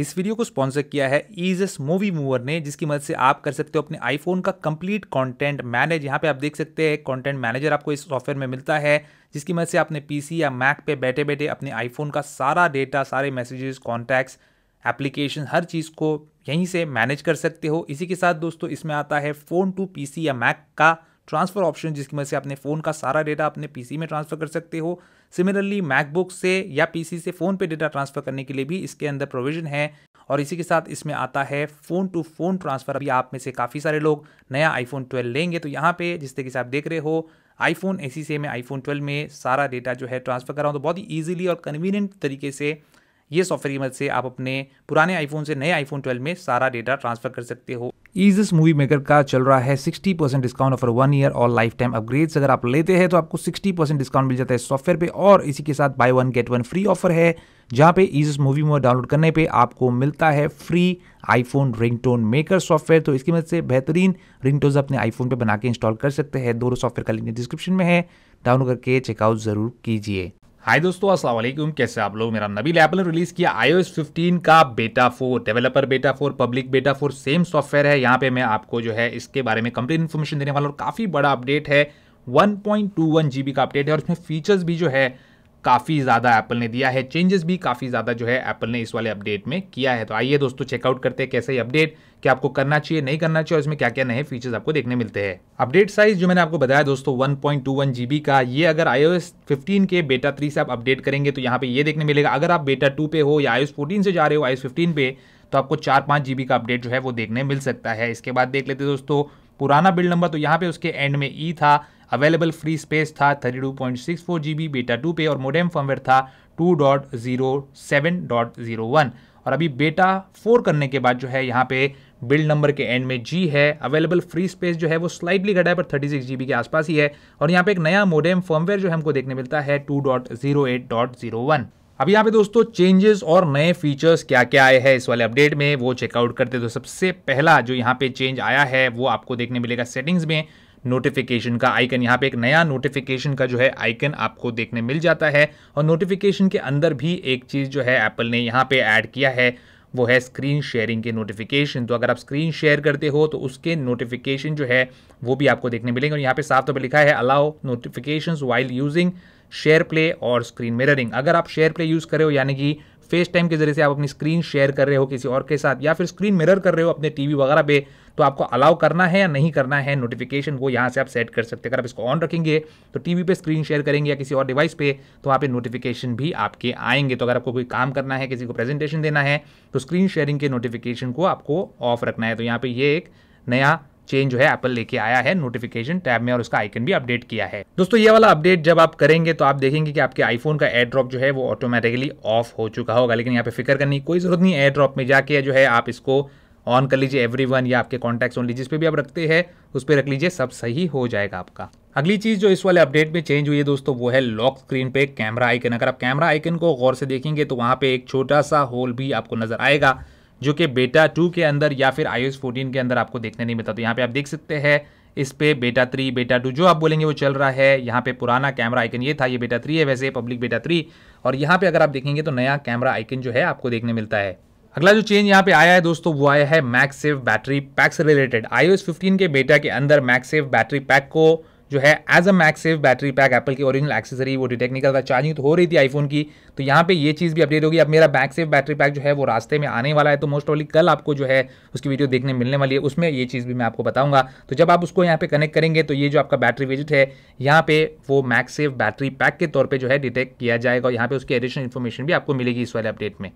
इस वीडियो को स्पॉन्सर किया है EaseUS MobiMover ने, जिसकी मदद से आप कर सकते हो अपने आईफोन का कंप्लीट कंटेंट मैनेज। यहाँ पे आप देख सकते हैं कंटेंट मैनेजर आपको इस सॉफ्टवेयर में मिलता है, जिसकी मदद से आपने पीसी या मैक पे बैठे बैठे अपने आईफोन का सारा डेटा, सारे मैसेजेस, कॉन्टैक्ट्स, एप्लीकेशन, हर चीज़ को यहीं से मैनेज कर सकते हो। इसी के साथ दोस्तों इसमें आता है फ़ोन टू पीसी या मैक का ट्रांसफ़र ऑप्शन, जिसकी मदद से अपने फ़ोन का सारा डेटा अपने पीसी में ट्रांसफ़र कर सकते हो। सिमिलरली मैकबुक से या पीसी से फ़ोन पे डेटा ट्रांसफ़र करने के लिए भी इसके अंदर प्रोविजन है। और इसी के साथ इसमें आता है फ़ोन टू फ़ोन ट्रांसफ़र। अभी आप में से काफ़ी सारे लोग नया iPhone 12 लेंगे, तो यहाँ पे जिस तरीके से आप देख रहे हो iPhone SE से मैं iPhone 12 में सारा डेटा जो है ट्रांसफ़र कर रहा हूँ, तो बहुत ही ईजिली और कन्वीनियंट तरीके से ये सॉफ्टवेयर की मदद से आप अपने पुराने आईफोन से नए आईफोन 12 में सारा डेटा ट्रांसफर कर सकते हो। EaseUS MobiMover का चल रहा है 60% डिस्काउंट ऑफर 1 ईयर और लाइफ टाइम अपग्रेड्स। अगर आप लेते हैं तो आपको 60% डिस्काउंट मिल जाता है सॉफ्टवेयर पे। और इसी के साथ buy 1 get 1 फ्री ऑफर है, जहाँ पे EaseUS MobiMover डाउनलोड करने पे आपको मिलता है free iPhone ringtone maker software. तो इसकी मदद से बेहतरीन रिंगटोन्स अपने आईफोन पे बना के इंस्टॉल कर सकते हैं। दोनों सॉफ्टवेयर का लिंक डिस्क्रिप्शन में है, डाउनलोड करके चेकआउट जरूर कीजिए। हाय दोस्तों, अस्सलाम वालेकुम, कैसे आप लोग? मेरा नबील। एप्पल ने रिलीज किया iOS 15 का बेटा 4, डेवलपर बेटा 4, पब्लिक बेटा 4 सेम सॉफ्टवेयर है। यहाँ पे मैं आपको जो है इसके बारे में कंप्लीट इन्फॉर्मेशन देने वाला हूँ। काफ़ी बड़ा अपडेट है, 1.21 GB का अपडेट है और इसमें फीचर्स भी जो है काफ़ी ज़्यादा एप्पल ने दिया है। चेंजेस भी काफ़ी ज़्यादा जो है एप्पल ने इस वाले अपडेट में किया है। तो आइए दोस्तों चेकआउट करते हैं कैसे ये अपडेट, क्या आपको करना चाहिए, नहीं करना चाहिए और इसमें क्या क्या नए फीचर्स आपको देखने मिलते हैं। अपडेट साइज जो मैंने आपको बताया दोस्तों 1.21 GB का, ये अगर iOS 15 के बेटा 3 से आप अपडेट करेंगे तो यहाँ पे ये देखने मिलेगा। अगर आप बेटा 2 पे हो या iOS 14 से जा रहे हो iOS 15 पे, तो आपको 4-5 GB का अपडेट जो है वो देखने मिल सकता है। इसके बाद देख लेते दोस्तों पुराना बिल्ड नंबर, तो यहाँ पे उसके एंड में ई था, अवेलेबल फ्री स्पेस था 32.64 GB बेटा 2 पे और मोडेम फर्मवेयर था 2.07.01। और अभी बेटा 4 करने के बाद जो है यहाँ पे बिल्ड नंबर के एंड में जी है, अवेलेबल फ्री स्पेस जो है वो स्लाइटली घटा है पर 36 GB के आसपास ही है। और यहाँ पे एक नया मोडेम फर्मवेयर जो हमको देखने मिलता है 2.08.01। अभी यहाँ पे दोस्तों चेंजेस और नए फीचर्स क्या क्या आए हैं इस वाले अपडेट में वो चेकआउट करते। तो सबसे पहला जो यहाँ पे चेंज आया है वो आपको देखने मिलेगा सेटिंग्स में, नोटिफिकेशन का आइकन। यहाँ पे एक नया नोटिफिकेशन का जो है आइकन आपको देखने मिल जाता है। और नोटिफिकेशन के अंदर भी एक चीज़ जो है एप्पल ने यहाँ पे ऐड किया है वो है स्क्रीन शेयरिंग के नोटिफिकेशन। तो अगर आप स्क्रीन शेयर करते हो तो उसके नोटिफिकेशन जो है वो भी आपको देखने मिलेंगे। और यहाँ पे साफ तौर पर लिखा है allow notifications while using SharePlay और स्क्रीन मिररिंग। अगर आप SharePlay यूज़ कर रहे हो, यानी कि FaceTime के जरिए से आप अपनी स्क्रीन शेयर कर रहे हो किसी और के साथ या फिर स्क्रीन मिरर कर रहे हो अपने टीवी वगैरह पे, तो आपको अलाउ करना है या नहीं करना है नोटिफिकेशन वो यहाँ से आप सेट कर सकते हैं। अगर आप इसको ऑन रखेंगे तो टीवी पे स्क्रीन शेयर करेंगे या किसी और डिवाइस पे, तो वहाँ पे नोटिफिकेशन भी आपके आएंगे। तो अगर आपको कोई काम करना है, किसी को प्रेजेंटेशन देना है, तो स्क्रीन शेयरिंग के नोटिफिकेशन को आपको ऑफ रखना है। तो यहाँ पे ये एक नया चेंज जो है एप्पल लेके आया है नोटिफिकेशन टैब में और उसका आइकन भी अपडेट किया है। दोस्तों ये वाला अपडेट जब आप करेंगे तो आप देखेंगे कि आपके आईफोन का एयरड्रॉप जो है वो ऑटोमेटिकली ऑफ हो चुका होगा। लेकिन यहाँ पे फिक्र करने की कोई जरूरत नहीं, एयरड्रॉप में जाके जो है आप इसको ऑन कर लीजिए एवरीवन, या आपके कॉन्टैक्ट्स ओनली जिस पे भी आप रखते हैं उस पे रख लीजिए, सब सही हो जाएगा आपका। अगली चीज़ जो इस वाले अपडेट में चेंज हुई है दोस्तों वो है लॉक स्क्रीन पे कैमरा आइकन। अगर आप कैमरा आइकन को गौर से देखेंगे तो वहाँ पे एक छोटा सा होल भी आपको नजर आएगा जो कि बेटा 2 के अंदर या फिर iOS 14 के अंदर आपको देखने नहीं मिलता। तो यहाँ पे आप देख सकते हैं इस पे बेटा 3, बेटा 2 जो आप बोलेंगे वो चल रहा है। यहाँ पे पुराना कैमरा आइकन ये था, ये बेटा 3 है वैसे पब्लिक बेटा 3। और यहाँ पे अगर आप देखेंगे तो नया कैमरा आइकन जो है आपको देखने मिलता है। अगला जो चेंज यहाँ पे आया है दोस्तों वो आया है MagSafe बैटरी पैक से रिलेटेड। iOS 15 के बेटा के अंदर MagSafe बैटरी पैक को जो है as a MagSafe battery pack Apple की ओरिजिनल एक्सेसरी वो डिटेक्ट नहीं करता। चार्जिंग तो हो रही थी आईफोन की, तो यहाँ पे ये चीज़ भी अपडेट होगी। अब मेरा MagSafe बैटरी पैक जो है वो रास्ते में आने वाला है, तो मोस्ट प्रोबेबली कल आपको जो है उसकी वीडियो देखने मिलने वाली है, उसमें ये चीज़ भी मैं आपको बताऊंगा। तो जब आप उसको यहाँ पे कनेक्ट करेंगे तो ये जो आपका बैटरी विजिट है यहाँ पे वो MagSafe बैटरी पैक के तौर पर जो है डिटेक्ट किया जाएगा और यहाँ पे उसकी एडिशनल इन्फॉर्मेशन भी आपको मिलेगी इस वाले अपडेट में।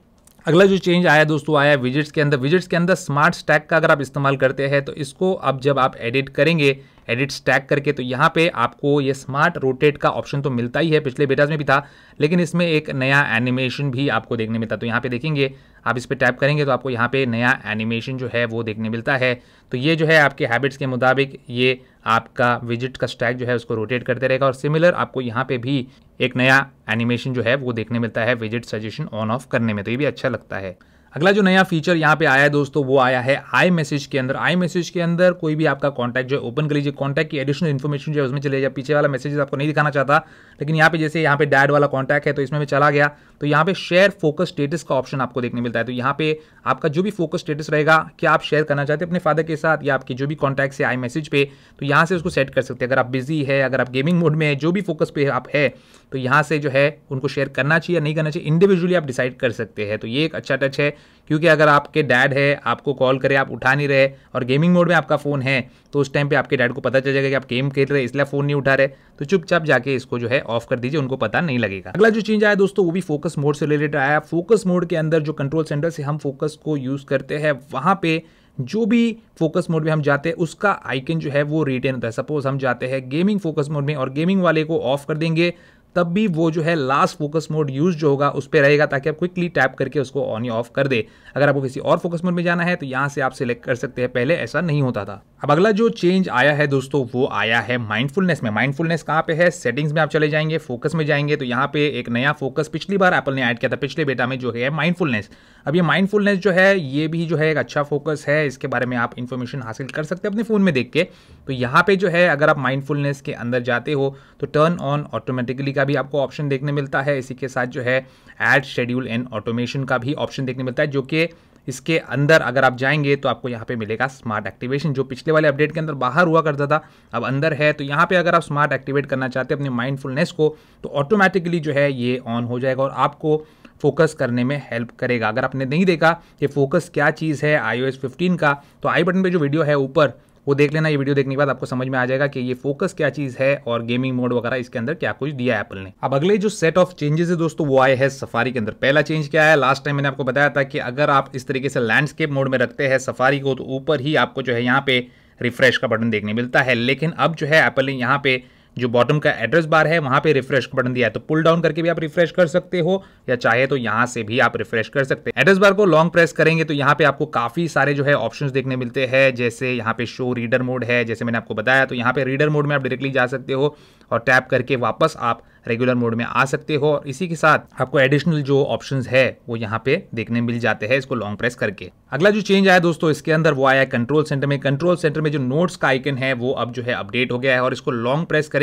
अगला जो चेंज आया दोस्तों आया विजिट्स के अंदर। विजिट्स के अंदर स्मार्ट स्टैक का अगर आप इस्तेमाल करते हैं तो इसको अब जब आप एडिट करेंगे, एडिट स्टैक करके, तो यहाँ पे आपको ये स्मार्ट रोटेट का ऑप्शन तो मिलता ही है, पिछले बेटाज में भी था, लेकिन इसमें एक नया एनिमेशन भी आपको देखने मिलता है। तो यहाँ पे देखेंगे आप इस पर टैप करेंगे तो आपको यहाँ पे नया एनिमेशन जो है वो देखने मिलता है। तो ये जो है आपके हैबिट्स के मुताबिक ये आपका विजिट का स्टैक जो है उसको रोटेट करते रहेगा। और सिमिलर आपको यहाँ पे भी एक नया एनिमेशन जो है वो देखने मिलता है विजिट सजेशन ऑन ऑफ करने में, तो ये भी अच्छा लगता है। अगला जो नया फीचर यहाँ पे आया है दोस्तों वो आया है iMessage के अंदर। iMessage के अंदर कोई भी आपका कॉन्टैक्ट जो है ओपन कर लीजिए, कॉन्टैक्ट की एडिशनल इन्फॉर्मेशन जो है उसमें चले जाए। पीछे वाला मैसेजेस आपको नहीं दिखाना चाहता, लेकिन यहाँ पे जैसे यहाँ पे डैड वाला कॉन्टैक्ट है तो इसमें भी चला गया। तो यहाँ पे शेयर फोकस स्टेटस का ऑप्शन आपको देखने मिलता है। तो यहाँ पे आपका जो भी फोकस स्टेटस रहेगा, क्या आप शेयर करना चाहते हैं अपने फादर के साथ या आपके जो भी कॉन्टैक्ट्स है iMessage पे, तो यहाँ से उसको सेट कर सकते हैं। अगर आप बिजी है, अगर आप गेमिंग मोड में है, जो भी फोकस पे आप है, तो यहाँ से जो है उनको शेयर करना चाहिए या नहीं करना चाहिए इंडिविजुअली आप डिसाइड कर सकते हैं। तो ये एक अच्छा टच है, क्योंकि अगर आपके डैड है, आपको कॉल करे, आप उठा नहीं रहे और गेमिंग मोड में आपका फ़ोन है, तो उस टाइम पे आपके डैड को पता चल जाएगा कि आप गेम खेल रहे हैं इसलिए फ़ोन नहीं उठा रहे, तो चुपचाप जाके इसको जो है ऑफ कर दीजिए, उनको पता नहीं लगेगा। अगला जो चेंज आया दोस्तों वो भी फोकस मोड से रिलेटेड आया। फोकस मोड के अंदर जो कंट्रोल सेंटर से हम फोकस को यूज़ करते हैं, वहाँ पर जो भी फोकस मोड में हम जाते हैं उसका आइकन जो है वो रिटेन होता है। सपोज हम जाते हैं गेमिंग फोकस मोड में और गेमिंग वाले को ऑफ कर देंगे, तब भी वो जो है लास्ट फोकस मोड यूज जो होगा उस पर रहेगा, ताकि आप क्विकली टैप करके उसको ऑन या ऑफ कर दे। अगर आपको किसी और फोकस मोड में जाना है तो यहाँ से आप सिलेक्ट कर सकते हैं, पहले ऐसा नहीं होता था। अब अगला जो चेंज आया है दोस्तों वो आया है माइंडफुलनेस में। माइंडफुलनेस कहाँ पे है? सेटिंग्स में आप चले जाएंगे, फोकस में जाएंगे, तो यहाँ पे एक नया फोकस पिछली बार एप्पल ने ऐड किया था, पिछले बेटा में जो है माइंडफुलनेस। अब ये माइंडफुलनेस जो है ये भी जो है एक अच्छा फोकस है, इसके बारे में आप इन्फॉर्मेशन हासिल कर सकते हैं अपने फ़ोन में देख के। तो यहाँ पे जो है अगर आप माइंडफुलनेस के अंदर जाते हो तो टर्न ऑन ऑटोमेटिकली का भी आपको ऑप्शन देखने मिलता है। इसी के साथ जो है ऐड शेड्यूल एंड ऑटोमेशन का भी ऑप्शन देखने मिलता है, जो कि इसके अंदर अगर आप जाएंगे तो आपको यहाँ पे मिलेगा स्मार्ट एक्टिवेशन, जो पिछले वाले अपडेट के अंदर बाहर हुआ करता था, अब अंदर है। तो यहाँ पे अगर आप स्मार्ट एक्टिवेट करना चाहते हैं अपने माइंडफुलनेस को, तो ऑटोमेटिकली जो है ये ऑन हो जाएगा और आपको फोकस करने में हेल्प करेगा। अगर आपने नहीं देखा कि फोकस क्या चीज़ है iOS 15 का, तो आई बटन पर जो वीडियो है ऊपर वो देख लेना। ये वीडियो देखने के बाद आपको समझ में आ जाएगा कि ये फोकस क्या चीज़ है और गेमिंग मोड वगैरह इसके अंदर क्या कुछ दिया है एप्पल ने। अब अगले जो सेट ऑफ चेंजेस है दोस्तों वो आए हैं सफारी के अंदर। पहला चेंज क्या है? लास्ट टाइम मैंने आपको बताया था कि अगर आप इस तरीके से लैंडस्केप मोड में रखते हैं सफारी को, तो ऊपर ही आपको जो है यहाँ पे रिफ्रेश का बटन देखने मिलता है। लेकिन अब जो है एप्पल ने यहाँ पे जो बॉटम का एड्रेस बार है वहाँ पे रिफ्रेश का बटन दिया है। तो पुल डाउन करके भी आप रिफ्रेश कर सकते हो, या चाहे तो यहाँ से भी आप रिफ्रेश कर सकते हैं। एड्रेस बार को लॉन्ग प्रेस करेंगे तो यहाँ पे आपको काफ़ी सारे जो है ऑप्शंस देखने मिलते हैं। जैसे यहाँ पे शो रीडर मोड है, जैसे मैंने आपको बताया, तो यहाँ पे रीडर मोड में आप डायरेक्टली जा सकते हो और टैप करके वापस आप रेगुलर मोड में आ सकते हो। और इसी के साथ आपको एडिशनल जो ऑप्शंस है वो यहाँ पे देखने मिल जाते हैं इसको लॉन्ग प्रेस करके। अगला जो चेंज आया दोस्तों इसके अंदर वो आया है कंट्रोल सेंटर में। कंट्रोल सेंटर में जो नोट्स का आइकन है वो अब जो है अपडेट हो गया है और इसको लॉन्ग प्रेस करेंगे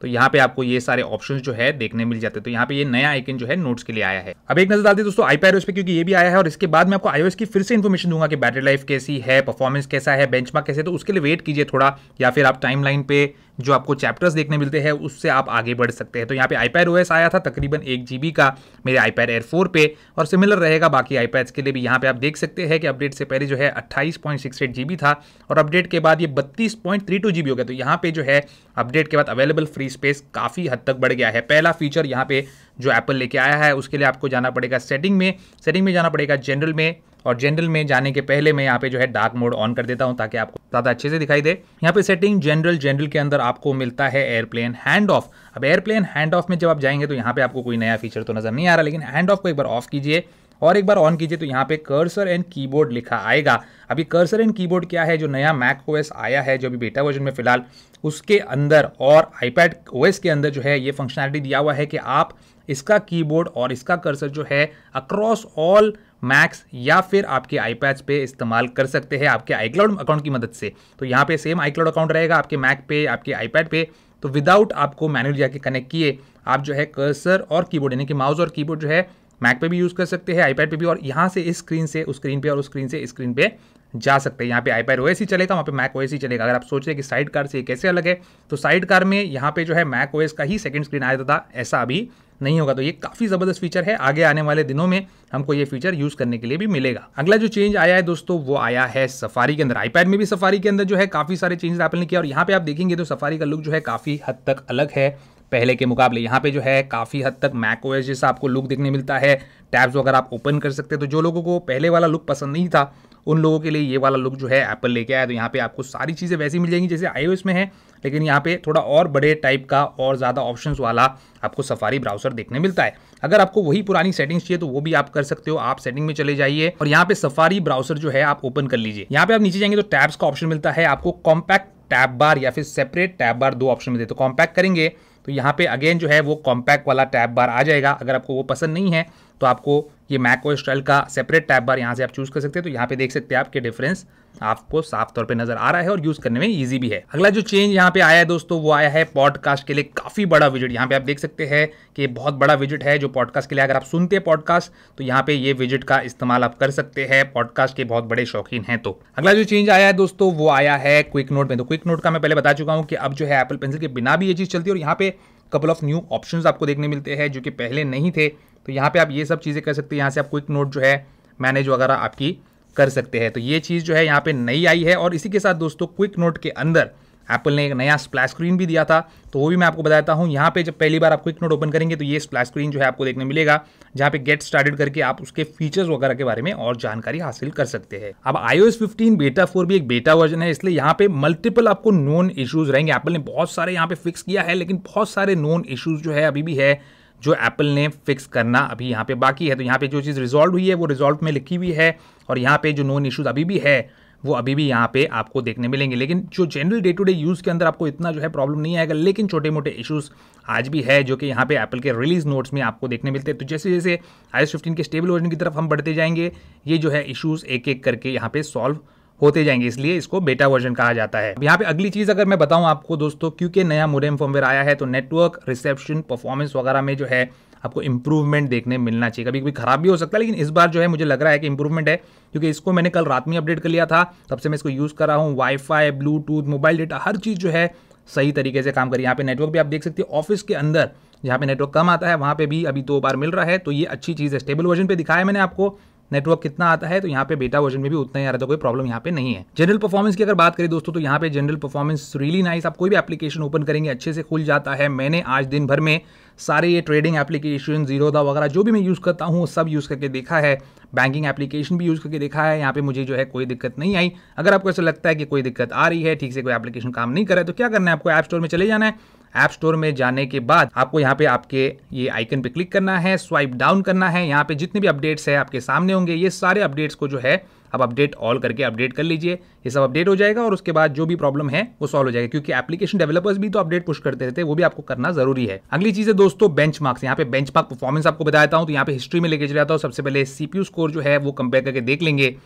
तो यहाँ पे आपको ये सारे ऑप्शंस जो है देखने मिल जाते हैं। तो यहाँ पे ये नया आइकन जो है नोट्स के लिए आया है। अब एक नजर डालते हैं दोस्तों iPadOS पे, क्योंकि ये भी आया है और इसके बाद मैं आपको iOS की फिर से इन्फॉर्मेशन दूंगा कि बैटरी लाइफ कैसी है, परफॉर्मेंस कैसा है, बेंचमार्क कैसे, तो उसके लिए वेट कीजिए थोड़ा, या फिर आप टाइमलाइन पे जो आपको चैप्टर्स देखने मिलते हैं उससे आप आगे बढ़ सकते हैं। तो यहाँ पे iPadOS आया था तकरीबन 1 GB का मेरे iPad Air 4 पे, और सिमिलर रहेगा बाकी iPads के लिए भी। यहाँ पे आप देख सकते हैं कि अपडेट से पहले जो है 28.68 GB था और अपडेट के बाद ये 32.32 GB हो गया। तो यहाँ पे जो है अपडेट के बाद अवेलेबल फ्री स्पेस काफ़ी हद तक बढ़ गया है। पहला फीचर यहाँ पे जो एप्पल लेके आया है उसके लिए आपको जाना पड़ेगा सेटिंग में, सेटिंग में जाना पड़ेगा जनरल में, और जनरल में जाने के पहले मैं यहाँ पे जो है डार्क मोड ऑन कर देता हूँ ताकि आपको ज़्यादा अच्छे से दिखाई दे। यहाँ पे सेटिंग जनरल, जनरल के अंदर आपको मिलता है एयरप्लेन हैंड ऑफ। अब एयरप्लेन हैंड ऑफ में जब आप जाएंगे तो यहाँ पे आपको कोई नया फीचर तो नज़र नहीं आ रहा, लेकिन हैंड ऑफ को एक बार ऑफ कीजिए और एक बार ऑन कीजिए तो यहाँ पे कर्सर एंड कीबोर्ड लिखा आएगा। अभी कर्सर एंड कीबोर्ड क्या है? जो नया macOS आया है जो अभी बेटा वर्जन में फिलहाल, उसके अंदर और iPadOS के अंदर जो है ये फंक्शनैलिटी दिया हुआ है कि आप इसका कीबोर्ड और इसका कर्सर जो है अक्रॉस ऑल मैक्स या फिर आपके iPads पे इस्तेमाल कर सकते हैं आपके iCloud अकाउंट की मदद से। तो यहाँ पे सेम iCloud अकाउंट रहेगा आपके मैक पे, आपके iPad पे, तो विदाउट आपको मैनुअल जाके कनेक्ट किए आप जो है कर्सर और कीबोर्ड यानी कि माउस और कीबोर्ड जो है मैक पे भी यूज़ कर सकते हैं, iPad पे भी, और यहाँ से इस स्क्रीन से उस स्क्रीन पे और उस स्क्रीन से इस स्क्रीन पे जा सकते हैं। यहाँ पे iPadOS ही चलेगा, वहाँ पे macOS ही चलेगा। अगर आप सोच रहे हैं कि साइड कार से कैसे अलग है, तो साइड कार में यहाँ पे जो है macOS का ही सेकंड स्क्रीन आया था, ऐसा अभी नहीं होगा। तो ये काफ़ी ज़बरदस्त फीचर है, आगे आने वाले दिनों में हमको ये फीचर यूज़ करने के लिए भी मिलेगा। अगला जो चेंज आया है दोस्तों वो आया है सफारी के अंदर। iPad में भी सफारी के अंदर जो है काफ़ी सारे चेंजेस एप्पल ने किया, और यहाँ पे आप देखेंगे तो सफारी का लुक जो है काफ़ी हद तक अलग है पहले के मुकाबले। यहाँ पे जो है काफ़ी हद तक macOS जैसा आपको लुक देखने मिलता है, टैब्स वगैरह आप ओपन कर सकते हैं। तो जो लोगों को पहले वाला लुक पसंद नहीं था उन लोगों के लिए ये वाला लुक जो है एप्पल लेके आया। तो यहाँ पे आपको सारी चीज़ें वैसी मिल जाएंगी जैसे iOS में है, लेकिन यहाँ पे थोड़ा और बड़े टाइप का और ज़्यादा ऑप्शंस वाला आपको सफारी ब्राउज़र देखने मिलता है। अगर आपको वही पुरानी सेटिंग्स चाहिए तो वो भी आप कर सकते हो। आप सेटिंग में चले जाइए और यहाँ पे सफारी ब्राउज़र जो है आप ओपन कर लीजिए। यहाँ पे आप नीचे जाएंगे तो टैब्स का ऑप्शन मिलता है आपको, कॉम्पैक्ट टैब बार या फिर सेपरेट टैब बार, दो ऑप्शन मिलते हैं। तो कॉम्पैक्ट करेंगे तो यहाँ पे अगेन जो है वो कॉम्पैक्ट वाला टैब बार आ जाएगा। अगर आपको वो पसंद नहीं है तो आपको ये macOS 12 का सेपरेट टैब बार यहाँ से आप चूज़ कर सकते हैं। तो यहाँ पे देख सकते हैं आप कि डिफरेंस आपको साफ तौर पे नजर आ रहा है और यूज़ करने में इजी भी है। अगला जो चेंज यहाँ पे आया है दोस्तों, वो आया है पॉडकास्ट के लिए काफ़ी बड़ा विजिट। यहाँ पे आप देख सकते हैं कि बहुत बड़ा विजिट है जो पॉडकास्ट के लिए, अगर आप सुनते हैं पॉडकास्ट तो यहाँ पे ये विजिट का इस्तेमाल आप कर सकते हैं, पॉडकास्ट के बहुत बड़े शौकीन हैं। तो अगला जो चेंज आया है दोस्तों, वो आया है क्विक नोट में। तो क्विक नोट का मैं पहले बता चुका हूँ कि अब जो है एप्पल पेंसिल के बिना भी ये चीज़ चलती है, और यहाँ पे कपल ऑफ न्यू ऑप्शंस आपको देखने मिलते हैं जो कि पहले नहीं थे। तो यहाँ पे आप ये सब चीज़ें कर सकते हैं, यहाँ से आप क्विक नोट जो है मैनेज वगैरह आपकी कर सकते हैं। तो ये चीज़ जो है यहाँ पे नई आई है। और इसी के साथ दोस्तों क्विक नोट के अंदर एप्पल ने एक नया स्प्लैश स्क्रीन भी दिया था, तो वो भी मैं आपको बताता हूँ। यहाँ पे जब पहली बार आप क्विक नोट ओपन करेंगे तो ये स्प्लैश स्क्रीन जो है आपको देखने मिलेगा, जहाँ पे गेट स्टार्टेड करके आप उसके फीचर्स वगैरह के बारे में और जानकारी हासिल कर सकते हैं। अब iOS 15 बेटा 4 भी एक बेटा वर्जन है, इसलिए यहाँ पे मल्टीपल आपको नोन इशूज़ रहेंगे। एप्पल ने बहुत सारे यहाँ पे फिक्स किया है, लेकिन बहुत सारे नोन इशूज़ जो है अभी भी है, जो एप्पल ने फिक्स करना अभी यहाँ पे बाकी है। तो यहाँ पे जो चीज़ रिजॉल्व हुई है वो रिजॉल्व में लिखी हुई है, और यहाँ पे जो नोन इश्यूज अभी भी है वो अभी भी यहाँ पे आपको देखने मिलेंगे। लेकिन जो general day to day use के अंदर आपको इतना जो है प्रॉब्लम नहीं आएगा, लेकिन छोटे मोटे इश्यूज़ आज भी है जो कि यहाँ पे एप्पल के रिलीज नोट्स में आपको देखने मिलते हैं। तो जैसे जैसे iOS 15 के स्टेबल वर्जन की तरफ हम बढ़ते जाएंगे, ये जो है इशूज़ एक एक करके यहाँ पे सॉल्व होते जाएंगे, इसलिए इसको बेटा वर्जन कहा जाता है। यहाँ पे अगली चीज़ अगर मैं बताऊँ आपको दोस्तों, क्योंकि नया मोडेम फर्मवेयर आया है तो नेटवर्क, रिसेप्शन, परफॉर्मेंस वगैरह में जो है आपको इंप्रूवमेंट देखने मिलना चाहिए। कभी कभी खराब भी हो सकता है, लेकिन इस बार जो है मुझे लग रहा है कि इंप्रूवमेंट है, क्योंकि इसको मैंने कल रात में अपडेट कर लिया था, तब से मैं इसको यूज़ कर रहा हूँ। वाईफाई, ब्लूटूथ, मोबाइल डेटा, हर चीज़ जो है सही तरीके से काम करी। यहाँ पे नेटवर्क भी आप देख सकते हैं, ऑफिस के अंदर जहाँ पे नेटवर्क कम आता है वहाँ पे भी अभी 2 बार मिल रहा है, तो ये अच्छी चीज़ है। स्टेबल वर्जन पे दिखाया मैंने आपको नेटवर्क कितना आता है, तो यहाँ पे बेटा वर्जन में भी उतना ही आ रहा था, कोई प्रॉब्लम यहाँ पे नहीं है। जनरल परफॉर्मेंस की अगर बात करें दोस्तों, तो यहाँ पे जनरल परफॉर्मेंस रियली नाइस। आप कोई भी एप्लीकेशन ओपन करेंगे अच्छे से खुल जाता है। मैंने आज दिन भर में सारे ये ट्रेडिंग एप्लीकेशन, जीरोधा वगैरह जो भी मैं यूज़ करता हूँ सब यूज़ करके देखा है, बैंकिंग एप्लीकेशन भी यूज़ करके देखा है, यहाँ पे मुझे जो है कोई दिक्कत नहीं आई। अगर आपको ऐसा लगता है कि कोई दिक्कत आ रही है, ठीक से कोई एप्लीकेशन काम नहीं कर रहा है, तो क्या करना है आपको, ऐप स्टोर में चले जाना है। ऐप स्टोर में जाने के बाद आपको यहाँ पे आपके ये आइकन पे क्लिक करना है, स्वाइप डाउन करना है, यहाँ पे जितने भी अपडेट्स है आपके सामने होंगे, ये सारे अपडेट्स को जो है आप अपडेट ऑल करके अपडेट कर लीजिए, ये सब अपडेट हो जाएगा और उसके बाद जो भी प्रॉब्लम है वो सॉल्व हो जाएगा, क्योंकि एप्लीकेशन डेवलपर्स भी तो अपडेट पुश करते रहते हैं, वो भी आपको करना जरूरी है। अगली चीज़ है दोस्तों बेंचमार्क्स। यहाँ पे बेंचमार्क परफॉर्मेंस आपको बताता हूँ, तो यहाँ पे हिस्ट्री में लेके जाता हूँ। सबसे पहले CPU स्कोर जो है वो कंपेयर करके देख लेंगे।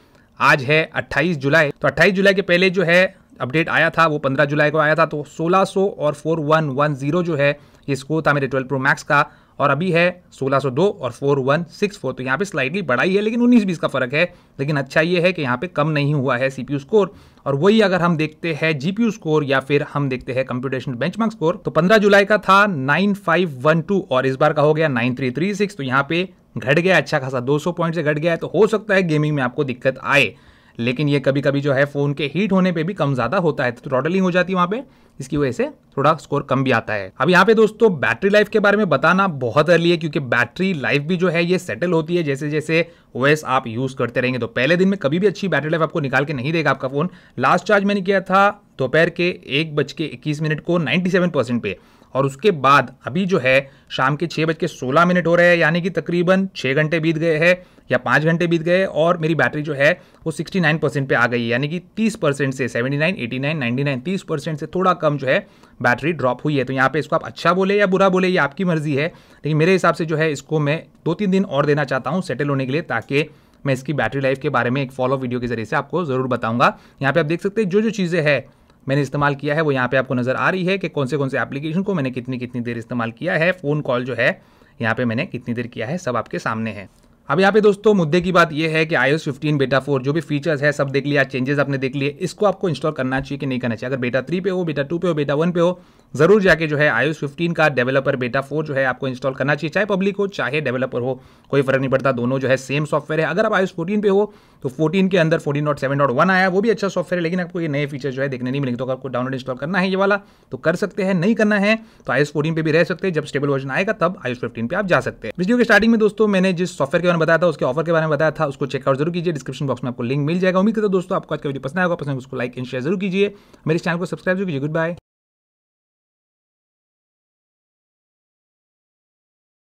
आज है 28 जुलाई, तो 28 जुलाई के पहले जो है अपडेट आया था वो 15 जुलाई को आया था, तो 1600 और 4110 जो है ये स्कोर था मेरे 12 प्रो मैक्स का, और अभी है 1602 और 4164, तो यहाँ पे स्लाइडली बढ़ा ही है, लेकिन 19-20 का फ़र्क है। लेकिन अच्छा ये है कि यहाँ पे कम नहीं हुआ है CPU स्कोर। और वही अगर हम देखते हैं GPU स्कोर, या फिर हम देखते हैं कंप्यूटेशनल बेंचमार्क स्कोर, तो 15 जुलाई का था 9512 और इस बार का हो गया 9336, तो यहाँ पे घट गया अच्छा खासा, 200 पॉइंट से घट गया है। तो हो सकता है गेमिंग में आपको दिक्कत आए, लेकिन ये कभी कभी जो है फ़ोन के हीट होने पे भी कम ज़्यादा होता है, तो थ्रॉटलिंग हो जाती है वहाँ पे, इसकी वजह से थोड़ा स्कोर कम भी आता है। अब यहाँ पे दोस्तों बैटरी लाइफ के बारे में बताना बहुत अर्ली है, क्योंकि बैटरी लाइफ भी जो है ये सेटल होती है जैसे जैसे ओएस आप यूज़ करते रहेंगे। तो पहले दिन में कभी भी अच्छी बैटरी लाइफ आपको निकाल के नहीं देगा आपका फ़ोन। लास्ट चार्ज मैंने किया था दोपहर के 1:21 को 97% पे, और उसके बाद अभी जो है शाम के 6:16 हो रहे हैं, यानी कि तकरीबन 6 घंटे बीत गए हैं या 5 घंटे बीत गए, और मेरी बैटरी जो है वो 69% पे आ गई है, यानी कि 30% से 79, 89, 99, 30% से थोड़ा कम जो है बैटरी ड्रॉप हुई है। तो यहाँ पे इसको आप अच्छा बोले या बुरा बोले ये आपकी मर्जी है, लेकिन मेरे हिसाब से जो है इसको मैं 2-3 दिन और देना चाहता हूँ सेटल होने के लिए, ताकि मैं इसकी बैटरी लाइफ के बारे में एक फॉलो वीडियो के जरिए से आपको ज़रूर बताऊँगा। यहाँ पर आप देख सकते हैं जो जो चीज़ें हैं मैंने इस्तेमाल किया है वो यहाँ पे आपको नज़र आ रही है, कि कौन से एप्लीकेशन को मैंने कितनी देर इस्तेमाल किया है, फ़ोन कॉल जो है यहाँ पे मैंने कितनी देर किया है, सब आपके सामने है। अब यहाँ पे दोस्तों मुद्दे की बात ये है कि iOS 15 बेटा 4 जो भी फीचर्स है सब देख लिया, चेंजेस आपने देख लिए, इसको आपको इंस्टॉल करना चाहिए कि नहीं करना चाहिए। अगर बेटा 3 पे हो, बेटा 2 पे हो, बेटा 1 पे हो, ज़रूर जाके जो है iOS 15 का डेवलपर बेटा 4 जो है आपको इंस्टॉल करना चाहिए, चाहे पब्लिक हो चाहे डेवलपर हो, कोई फर्क नहीं पड़ता, दोनों जो है सेम सॉफ्टवेयर है। अगर आप iOS 14 पे हो तो 14 के अंदर 14.7.1 आया, वो भी अच्छा सॉफ्टवेयर है, लेकिन आपको ये नए फीचर जो है देखने नहीं मिलेंगे। तो अगर आपको डाउनलोड इंस्टॉल करना है ये वाला तो कर सकते हैं, नहीं करना है तो iOS 14 पे भी रह सकते हैं, जब स्टेबल वर्जन आएगा तब iOS 15 पे आप जा सकते हैं। वीडियो के स्टार्टिंग में दोस्तों मैंने जिस सॉफ्टवेयर बताया था उसके ऑफर के बारे में बताया था, उसको चेकआउट जरूर कीजिए, डिस्क्रिप्शन बॉक्स में आपको लिंक मिल जाएगा। उम्मीद करता हूं दोस्तों आपको आज का वीडियो पसंद आएगा, पसंद उसको लाइक एंड शेयर जरूर कीजिए, मेरे चैनल को सब्सक्राइब जरूर कीजिए। Good bye.